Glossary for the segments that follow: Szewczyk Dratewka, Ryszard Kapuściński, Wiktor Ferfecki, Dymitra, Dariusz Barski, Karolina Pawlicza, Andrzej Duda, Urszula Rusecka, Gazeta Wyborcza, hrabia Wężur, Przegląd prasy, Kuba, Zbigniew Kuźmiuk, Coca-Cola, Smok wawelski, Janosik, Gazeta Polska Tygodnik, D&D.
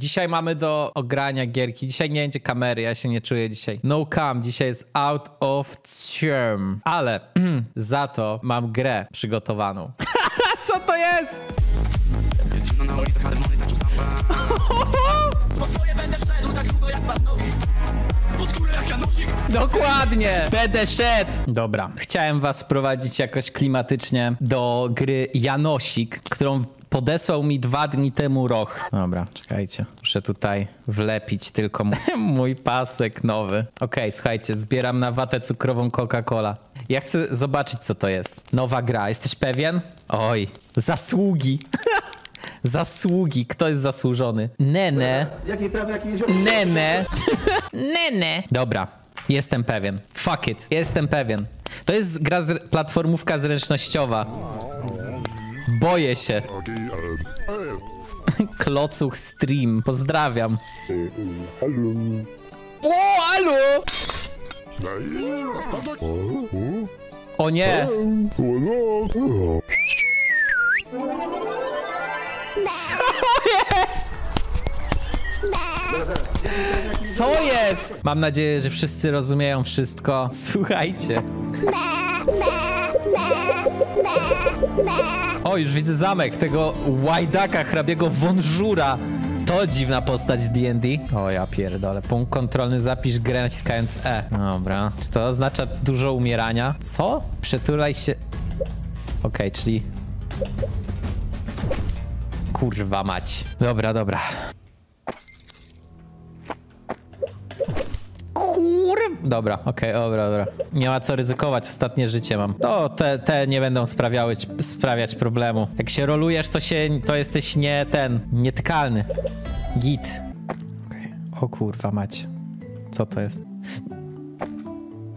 Dzisiaj mamy do ogrania gierki. Dzisiaj nie będzie kamery, ja się nie czuję dzisiaj. No cam, dzisiaj jest out of term. Ale za to mam grę przygotowaną. Co to jest? Dokładnie! Będę szedł! Dobra, chciałem was wprowadzić jakoś klimatycznie do gry Janosik, którą podesłał mi 2 dni temu Roch. Dobra, czekajcie. Muszę tutaj wlepić tylko mój pasek nowy. Okej, słuchajcie, zbieram na watę cukrową Coca-Cola. Ja chcę zobaczyć, co to jest. Nowa gra, jesteś pewien? Oj, zasługi. Zasługi, kto jest zasłużony? Nene. Nene. Nene. Dobra, jestem pewien. Fuck it, jestem pewien. To jest gra, platformówka zręcznościowa. Boję się. Klocuch stream, pozdrawiam. O, halo! O nie! Co jest? Co jest? Mam nadzieję, że wszyscy rozumieją wszystko. Słuchajcie. O, już widzę zamek tego łajdaka, hrabiego Wężura. To dziwna postać z D&D. O ja pierdolę. Punkt kontrolny, zapisz grę naciskając E. Dobra. Czy to oznacza dużo umierania? Co? Przeturaj się. Okej, czyli... Kurwa mać. Dobra, dobra. Dobra, okej, dobra. Nie ma co ryzykować, ostatnie życie mam. To te nie będą sprawiać problemu. Jak się rolujesz, to jesteś nie ten, nietykalny. Git. Okej. O kurwa mać. Co to jest?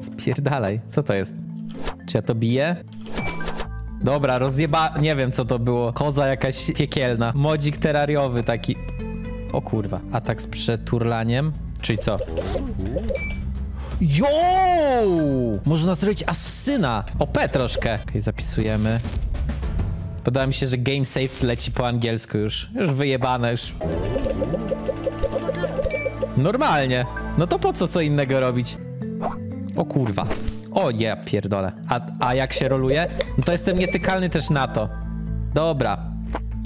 Spierdalaj, co to jest? Czy ja to biję? Dobra, nie wiem, co to było. Koza jakaś piekielna. Modzik terrariowy taki. O kurwa. Atak z przeturlaniem? Czyli co? Jo! Można zrobić asasyna. OP troszkę. Okej, zapisujemy. Podoba mi się, że game save leci po angielsku już. Już wyjebane już. Normalnie. No to po co innego robić? O kurwa. O nie, pierdolę. A jak się roluje? No to jestem nietykalny też na to. Dobra.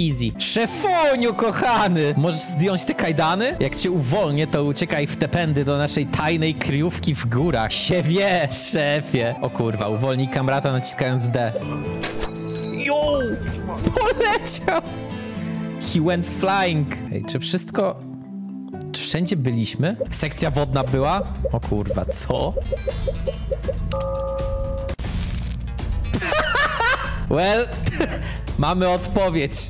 Easy. Szefoniu, kochany! Możesz zdjąć te kajdany? Jak cię uwolnię, to uciekaj w te pędy do naszej tajnej kryjówki w górach. Się wie, szefie. O kurwa, uwolnij kamrata naciskając D. Yo! Poleciał! He went flying. Ej, czy wszystko... Czy wszędzie byliśmy? Sekcja wodna była? O kurwa, co? Well, mamy odpowiedź.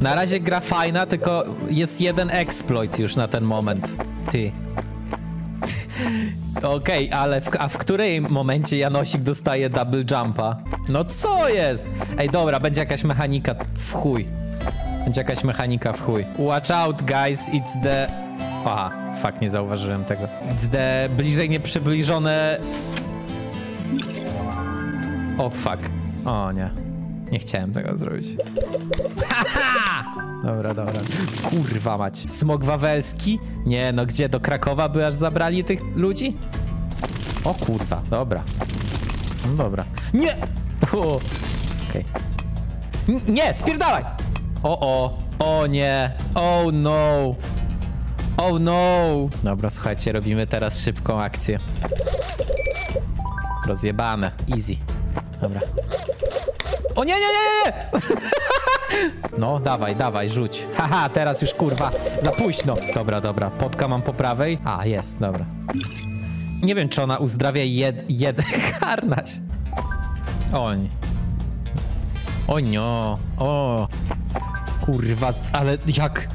Na razie gra fajna, tylko jest jeden exploit już na ten moment. Ty. Okej, ale a w którym momencie Janosik dostaje double jumpa? No co jest? Ej, dobra, będzie jakaś mechanika w chuj. Będzie jakaś mechanika w chuj. Watch out, guys, it's the... Aha, fuck, nie zauważyłem tego. It's the bliżej nieprzybliżone... O fuck. O nie. Nie chciałem tego zrobić. Dobra, dobra. Kurwa mać. Smok wawelski? Nie, no gdzie? Do Krakowa by aż zabrali tych ludzi? O kurwa, dobra. No dobra. Nie! Okej. Nie, spierdalaj! O nie. Oh no. Oh no. Dobra, słuchajcie, robimy teraz szybką akcję. Rozjebane. Easy. Dobra. O nie! No, dawaj, rzuć. Haha, teraz już kurwa, za późno. Dobra, potka mam po prawej. A, jest, dobra. Nie wiem, czy ona uzdrawia jeden harnaś. Oni. O nio. O. Kurwa, ale jak...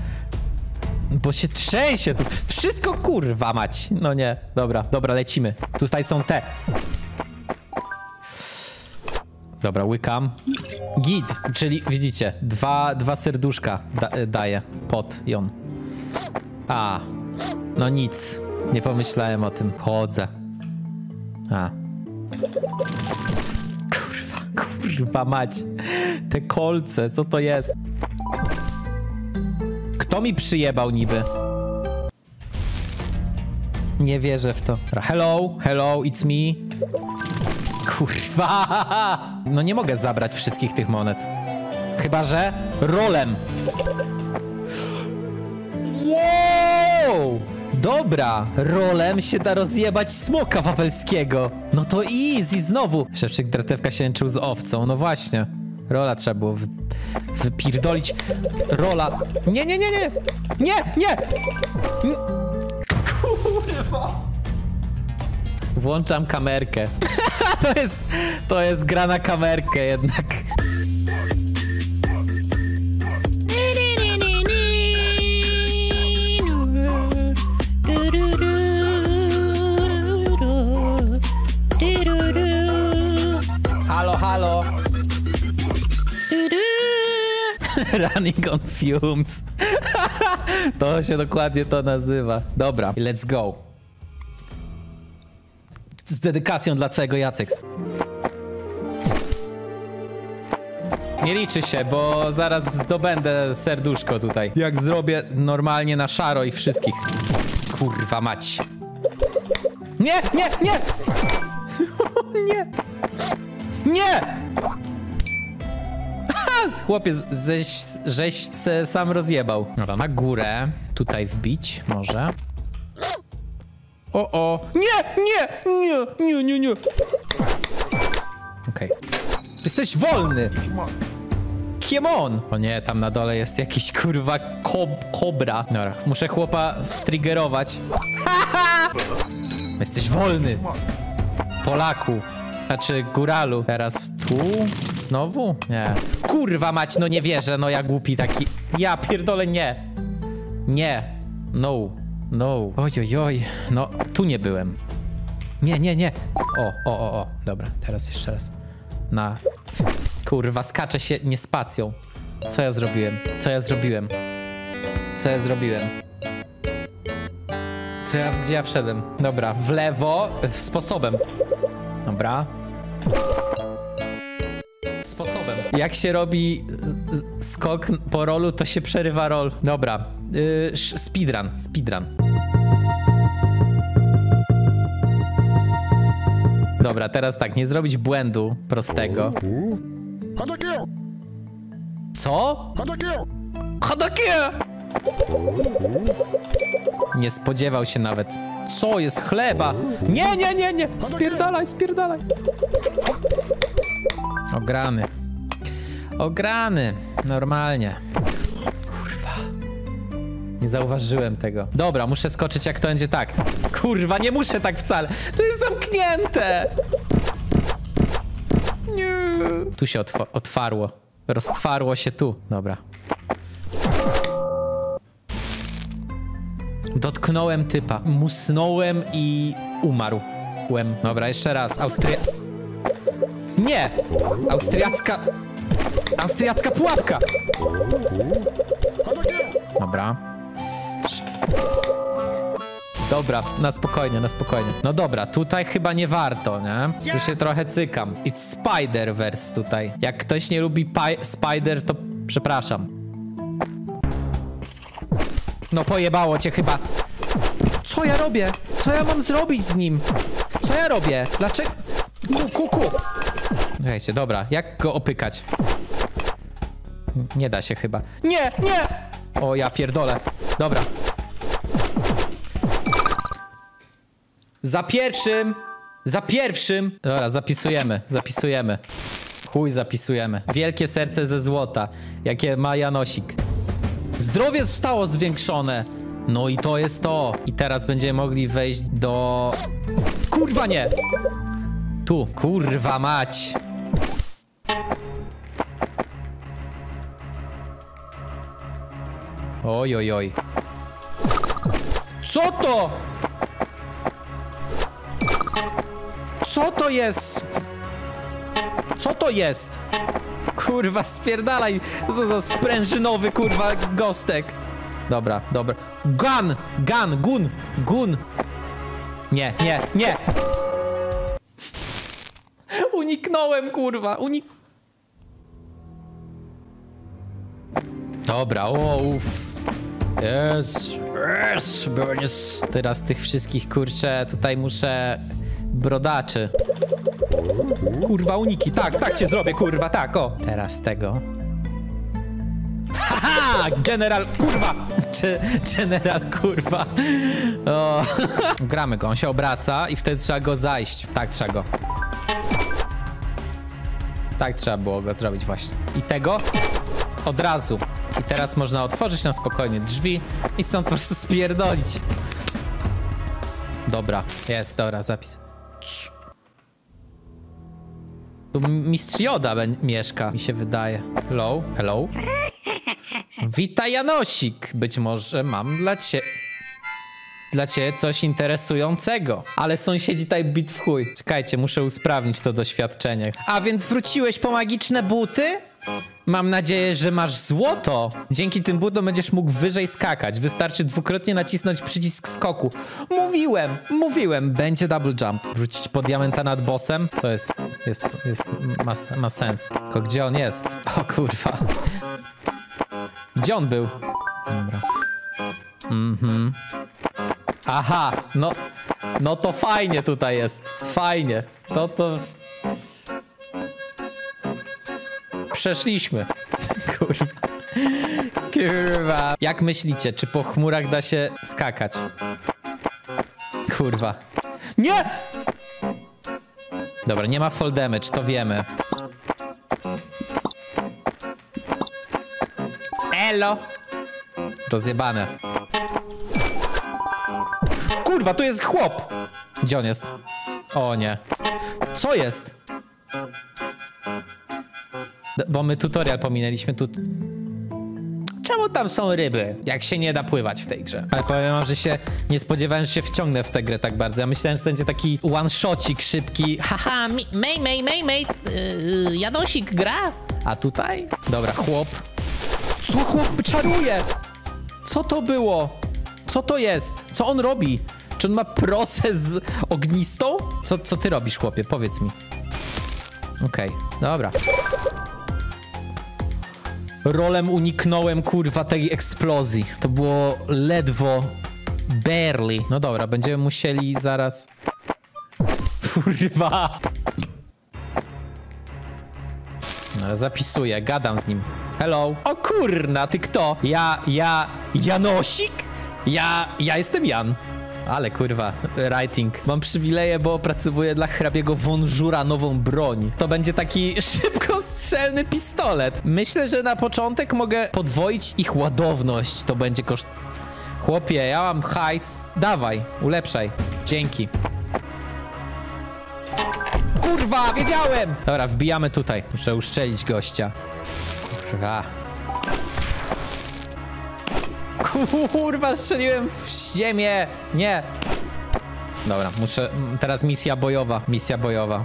Bo się trzęsie tu. Wszystko kurwa mać. No nie, dobra, lecimy. Tutaj są te. Dobra, łykam. Git, czyli widzicie, dwa serduszka daje pod ją. A, no nic, nie pomyślałem o tym. Chodzę. A. Kurwa mać. Te kolce, co to jest? Kto mi przyjebał niby? Nie wierzę w to. Hello, hello, it's me. Kurwa. No nie mogę zabrać wszystkich tych monet. Chyba że rolem. Wow! Dobra, rolem się da rozjebać smoka wawelskiego. No to easy, znowu. Szewczyk Dratewka się męczył z owcą, no właśnie. Rola trzeba było wypierdolić. Rola. Nie, nie, nie, nie. Nie, nie. Kurwa. Włączam kamerkę. To jest gra na kamerkę jednak. Halo, halo. Running on fumes. To się dokładnie to nazywa. Dobra, let's go. Z dedykacją dla całego Jaceks. Nie liczy się, bo zaraz zdobędę serduszko tutaj. Jak zrobię normalnie na szaro i wszystkich. Kurwa mać. Nie, nie, nie! Nie! Nie! Chłopiec żeś se sam rozjebał. Dobra, na górę. Tutaj wbić może. O, o. Nie, nie, nie, nie, nie, nie. Okej. Okay. Jesteś wolny. Kiemon. O nie, tam na dole jest jakiś kurwa kobra. Dobra, muszę chłopa striggerować. Jesteś wolny. Polaku. Znaczy góralu. Teraz tu? Znowu? Nie. Kurwa mać, no nie wierzę, no ja głupi taki. Ja pierdolę, nie. Nie. No. No, ojojoj, no tu nie byłem. Nie, nie, nie. O, dobra, teraz jeszcze raz. Na... Kurwa, skaczę się nie spacją. Co ja zrobiłem? Co ja zrobiłem? Co ja zrobiłem? Co ja... Gdzie ja wszedłem? Dobra, w lewo, sposobem. Dobra. Sposobem. Jak się robi skok po rolu, to się przerywa rol. Dobra, speedrun. Dobra, teraz tak, nie zrobić błędu prostego. Co? Nie spodziewał się nawet. Co jest chleba? Nie, nie, nie, nie! Spierdalaj, spierdalaj! Ograny. Ograny. Normalnie. Kurwa. Nie zauważyłem tego. Dobra, muszę skoczyć jak to będzie tak. Kurwa, nie muszę tak wcale. To jest zamknięte. Nie. Tu się otwarło. Roztwarło się tu. Dobra. Dotknąłem typa. Musnąłem i umarłem. Dobra, jeszcze raz. Nie! Austriacka pułapka! Dobra. Dobra, na spokojnie, na spokojnie. No dobra, tutaj chyba nie warto, nie? Tu się trochę cykam. It's Spider-Verse tutaj. Jak ktoś nie lubi Spider, to przepraszam. No pojebało cię chyba. Co ja robię? Co ja mam zrobić z nim? Co ja robię? Dlaczego? Kuku. Słuchajcie, dobra, jak go opykać? Nie da się chyba. Nie, nie! O, ja pierdolę. Dobra. Za pierwszym! Dobra, zapisujemy. Chuj, zapisujemy. Wielkie serce ze złota, jakie ma Janosik. Zdrowie zostało zwiększone. No i to jest to. I teraz będziemy mogli wejść do... Kurwa nie! Tu, kurwa mać. Ojojoj. Co to? Co to jest? Co to jest? Kurwa, spierdalaj. Co za sprężynowy, kurwa, gostek. Dobra, dobra. Gun. Nie, nie, nie. Uniknąłem, kurwa, Dobra, o, uff. Yes, yes, yes. Teraz tych wszystkich, kurczę, tutaj muszę... brodaczy. Kurwa, uniki. Tak, tak cię zrobię, kurwa, tak, o. Teraz tego. Haha! General, kurwa! General, kurwa. O. Gramy go, on się obraca i wtedy trzeba go zajść. Tak, trzeba go. Tak trzeba było go zrobić właśnie. I tego od razu. I teraz można otworzyć na spokojnie drzwi i stąd po prostu spierdolić. Dobra, jest, dobra, zapis. Tu mistrz Joda mieszka, mi się wydaje. Hello, hello. Witaj, Janosik. Być może mam dla ciebie coś interesującego. Ale sąsiedzi tutaj bit w chuj. Czekajcie, muszę usprawnić to doświadczenie. A więc wróciłeś po magiczne buty? Mam nadzieję, że masz złoto. Dzięki tym butom będziesz mógł wyżej skakać. Wystarczy dwukrotnie nacisnąć przycisk skoku. Mówiłem, będzie double jump. Wrócić po diamenta nad bossem? To ma sens. Tylko gdzie on jest? O kurwa. Gdzie on był? Dobra. Mhm. Aha, no to fajnie tutaj jest. Fajnie. To... Przeszliśmy. Kurwa. Jak myślicie, czy po chmurach da się skakać? Kurwa. Nie! Dobra, nie ma fall damage, to wiemy. Elo! Rozjebane. Kurwa, tu jest chłop! Gdzie on jest? O nie. Co jest? Bo my tutorial pominęliśmy tu. Czemu tam są ryby? Jak się nie da pływać w tej grze. Ale powiem wam, że się nie spodziewałem, że się wciągnę w tę grę tak bardzo. Ja myślałem, że to będzie taki one-shotik szybki. Haha, mej, Janosik gra. A tutaj? Dobra, chłop. Co chłop czaruje? Co to było? Co to jest? Co on robi? Czy on ma proces ognistą? Co ty robisz, chłopie? Powiedz mi. Okej, dobra. Rolem uniknąłem, kurwa, tej eksplozji. To było ledwo... barely. No dobra, będziemy musieli zaraz... Kurwa! No, zapisuję, gadam z nim. Hello. O kurna, ty kto? Janosik? Ja jestem Jan. Ale kurwa, writing. Mam przywileje, bo opracowuję dla hrabiego Wężura nową broń. To będzie taki szybkostrzelny pistolet. Myślę, że na początek mogę podwoić ich ładowność. To będzie koszt... Chłopie, ja mam hajs. Dawaj, ulepszaj. Dzięki. Kurwa, wiedziałem! Dobra, wbijamy tutaj. Muszę uszczelić gościa. Kurwa. Kurwa, strzeliłem w ziemię! Nie! Dobra, muszę... Teraz misja bojowa. Misja bojowa.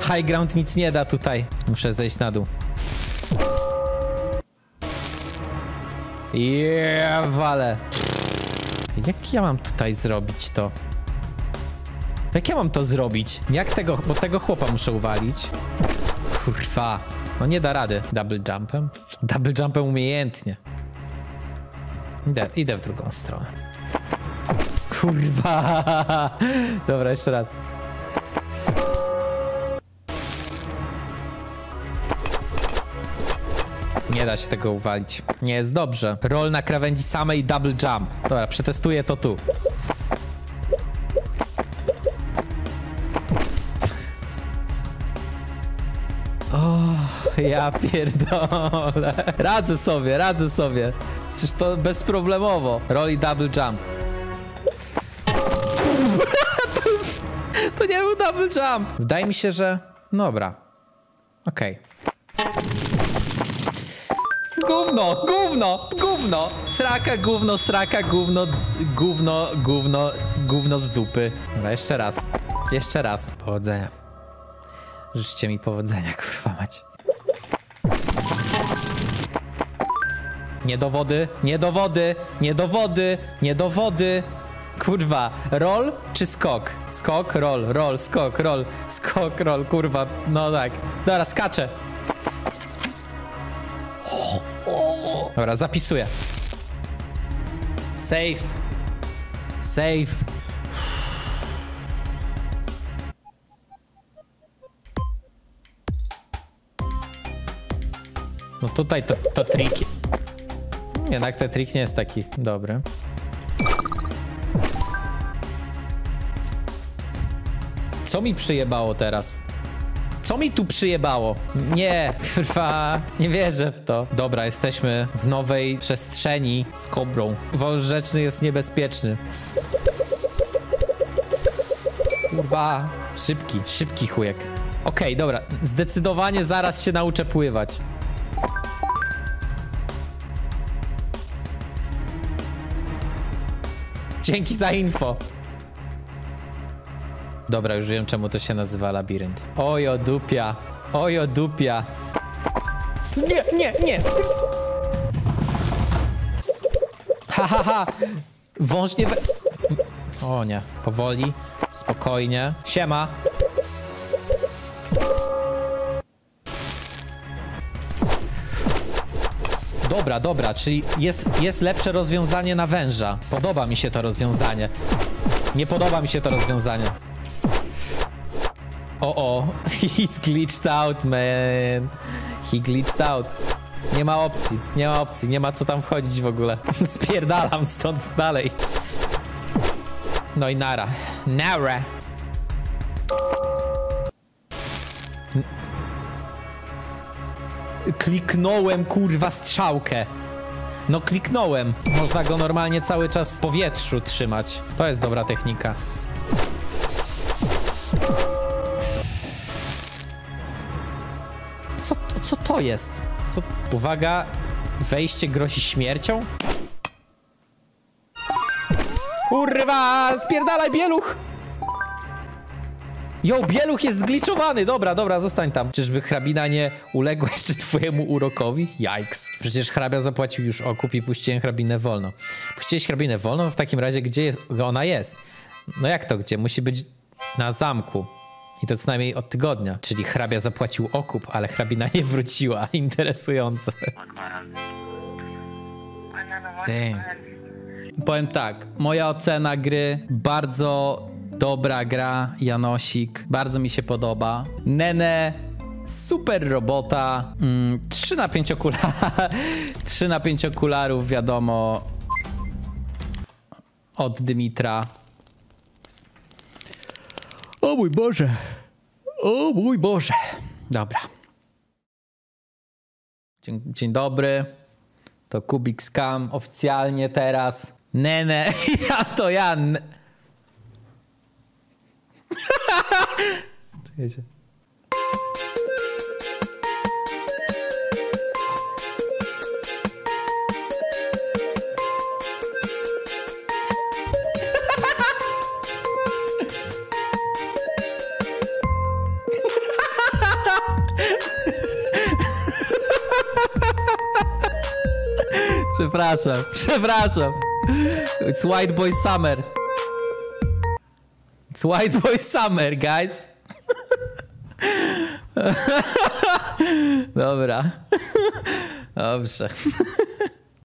High ground nic nie da tutaj. Muszę zejść na dół. Wale. Jak ja mam tutaj zrobić to? Jak ja mam to zrobić? Jak tego... Bo tego chłopa muszę uwalić. Kurwa. No nie da rady. Double jumpem? Double jumpem umiejętnie. Idę w drugą stronę. Kurwa! Dobra, jeszcze raz. Nie da się tego uwalić. Nie jest dobrze. Roll na krawędzi samej double jump. Dobra, przetestuję to tu. Ja pierdolę. Radzę sobie. Przecież to bezproblemowo. Roll i double jump. To nie był double jump. Wydaje mi się, że... Dobra. Okej. Gówno. Sraka, gówno z dupy. Dobra, jeszcze raz. Powodzenia. Życzcie mi powodzenia, kurwa mać. Nie do wody. Kurwa, roll czy skok? Skok, roll, skok, roll, kurwa, no tak. Dobra, skaczę. Dobra, zapisuję. Safe. No tutaj to trik. Jednak ten trik nie jest taki dobry. Co mi przyjebało teraz? Co mi tu przyjebało? Nie, kurwa, nie wierzę w to. Dobra, jesteśmy w nowej przestrzeni z kobrą. Wąż rzeczny jest niebezpieczny. Kurwa, szybki chujek. Okej, dobra, zdecydowanie zaraz się nauczę pływać. Dzięki za info. Dobra, już wiem, czemu to się nazywa labirynt. Ojo dupia. Nie. Ha. Wąż nie... O nie, powoli, spokojnie. Siema. Dobra, czyli jest lepsze rozwiązanie na węża. Podoba mi się to rozwiązanie. Nie podoba mi się to rozwiązanie. O, he's glitched out, man. He glitched out. Nie ma opcji, nie ma co tam wchodzić w ogóle. Spierdalam stąd dalej. No i nara. Kliknąłem, kurwa, strzałkę. No kliknąłem. Można go normalnie cały czas w powietrzu trzymać. To jest dobra technika. Co to jest? Co? Uwaga, wejście grozi śmiercią? Kurwa, spierdalaj, bieluch! Jo, bieluch jest zgliczowany! Dobra, zostań tam. Czyżby hrabina nie uległa jeszcze twojemu urokowi? Yikes. Przecież hrabia zapłacił już okup i puściłem hrabinę wolno. Puściłeś hrabinę wolno? W takim razie gdzie ona jest? No jak to gdzie? Musi być na zamku. I to co najmniej od tygodnia. Czyli hrabia zapłacił okup, ale hrabina nie wróciła. Interesujące. Damn. Powiem tak, moja ocena gry, bardzo dobra gra, Janosik, bardzo mi się podoba. Nene, super robota, 3 na 5 okularów, wiadomo, od Dymitra. O mój Boże. Dobra. Dzień dobry. To Kubik Scam oficjalnie teraz. Nene, to ja. Czekajcie. Przepraszam. It's White Boy Summer. It's White Boy Summer, guys. Dobra. Dobrze.